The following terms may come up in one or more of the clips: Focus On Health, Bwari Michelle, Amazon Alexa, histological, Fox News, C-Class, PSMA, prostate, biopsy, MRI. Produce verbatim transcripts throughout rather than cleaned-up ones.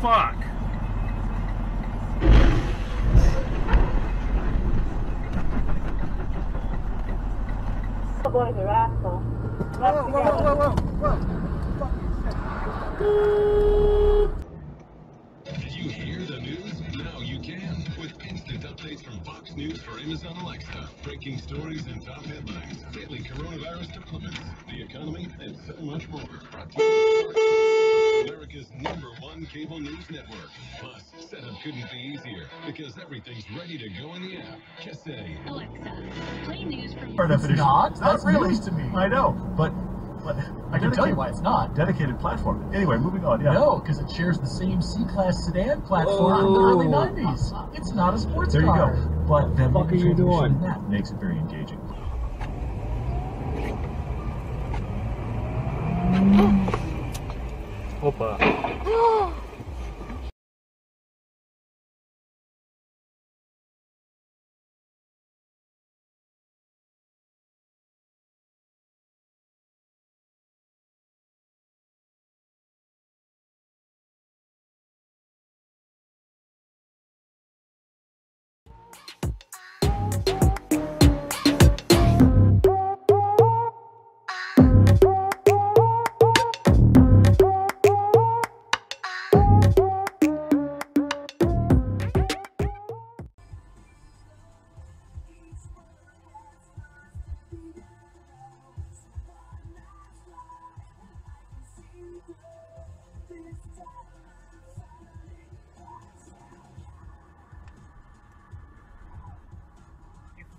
fuck? Boys are assholes. Whoa, whoa, whoa, whoa, whoa, whoa. Did you hear the news? Now you can. With instant updates from Fox News for Amazon Alexa. Breaking stories and top headlines. Deadly coronavirus deployments. The economy and so much more. America's number one cable news network. Plus, setup couldn't be easier because everything's ready to go in the app. Just say, Alexa, play news from... It's not. It's not really news to me. I know, but, but I can tell you why it's not. Dedicated platform. Anyway, moving on. Yeah. No, because it shares the same C-Class sedan platform oh. from the early nineties. It's not a sports there car. There you go. But then what the fuck are you doing? That makes it very engaging. Opa. You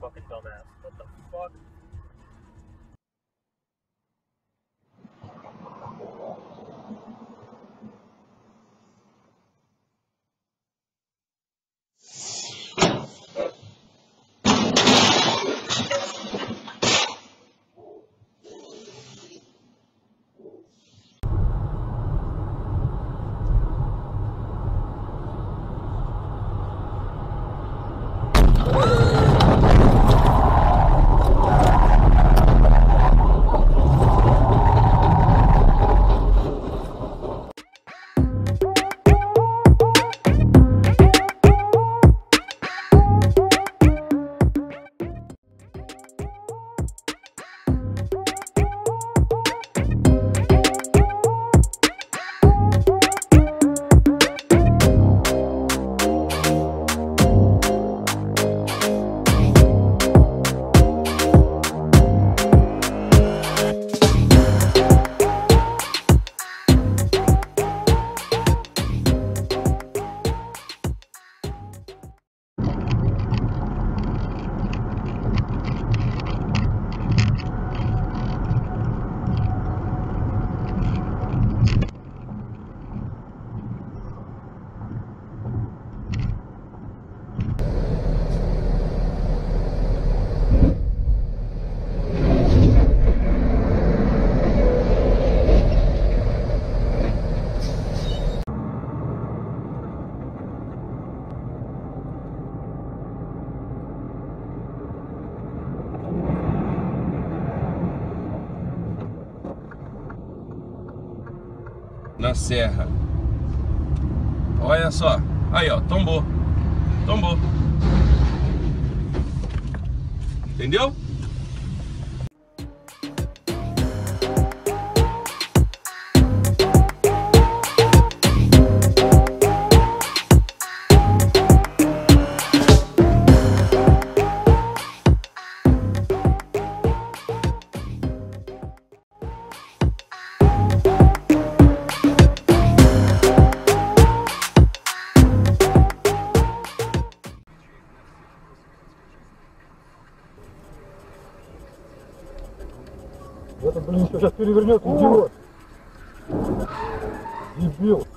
fucking dumbass. What the fuck? Na serra. Olha só. Aí, ó, tombou. Tombou. Entendeu? Это, блин, еще сейчас перевернется, идиот! Дебил!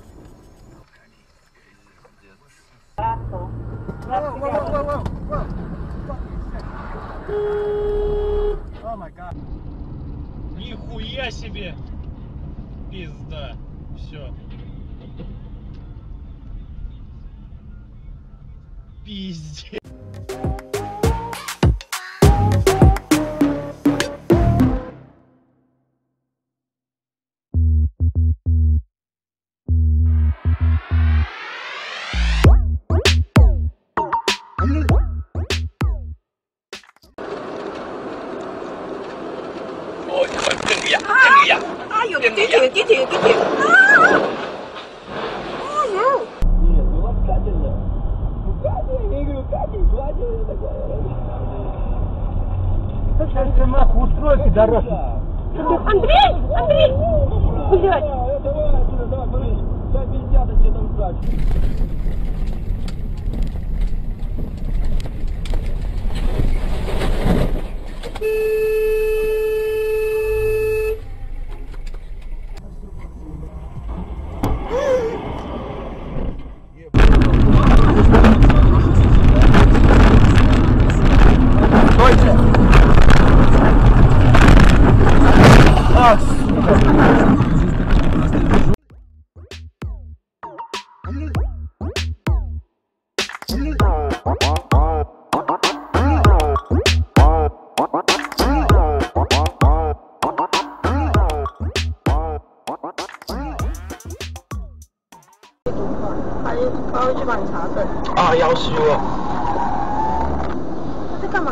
Нихуя себе! Пизда! Все! Пиздец! Thank you. Gel buraya, gel buraya. Hayır, gidiyor, gidiyor, gidiyor. Hayır. Андрей, Андрей, блядь.他会去帮你查证。啊，要死我！他在干嘛？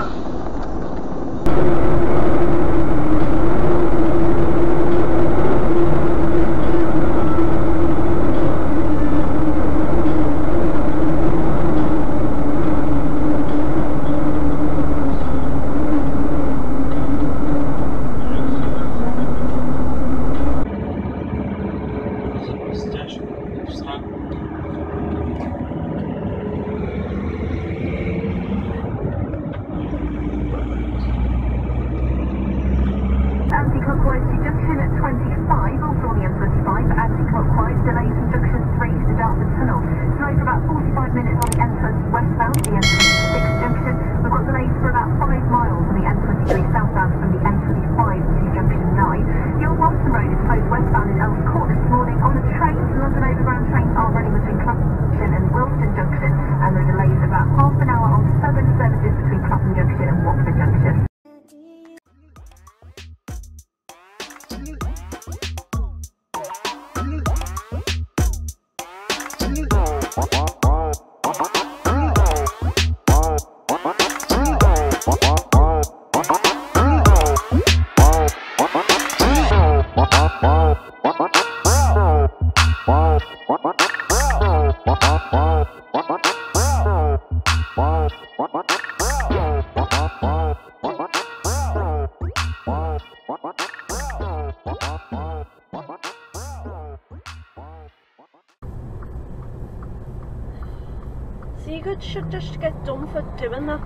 Sigurd should just get done for doing that.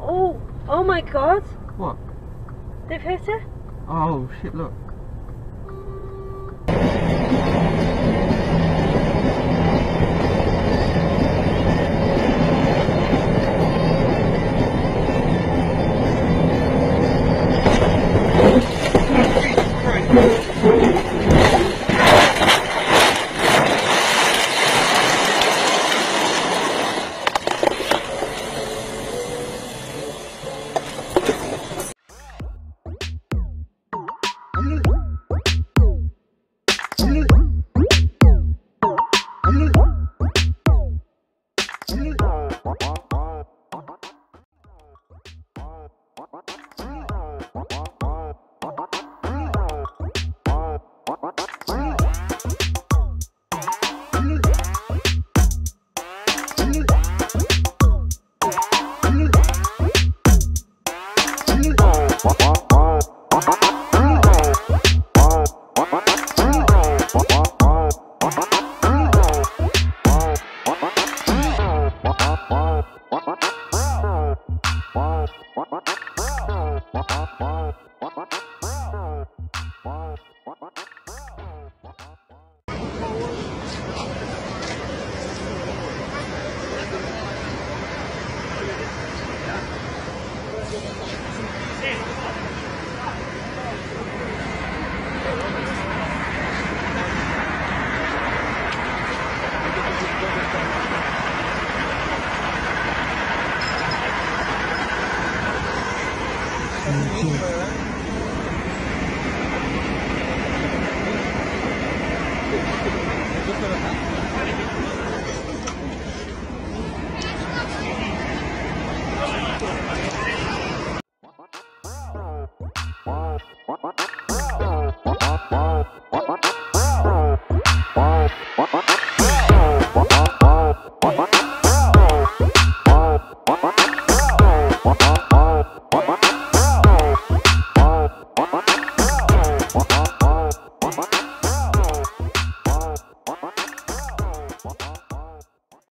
Oh, oh my god. What? They've hit it. Oh shit, look. Wow. What? What?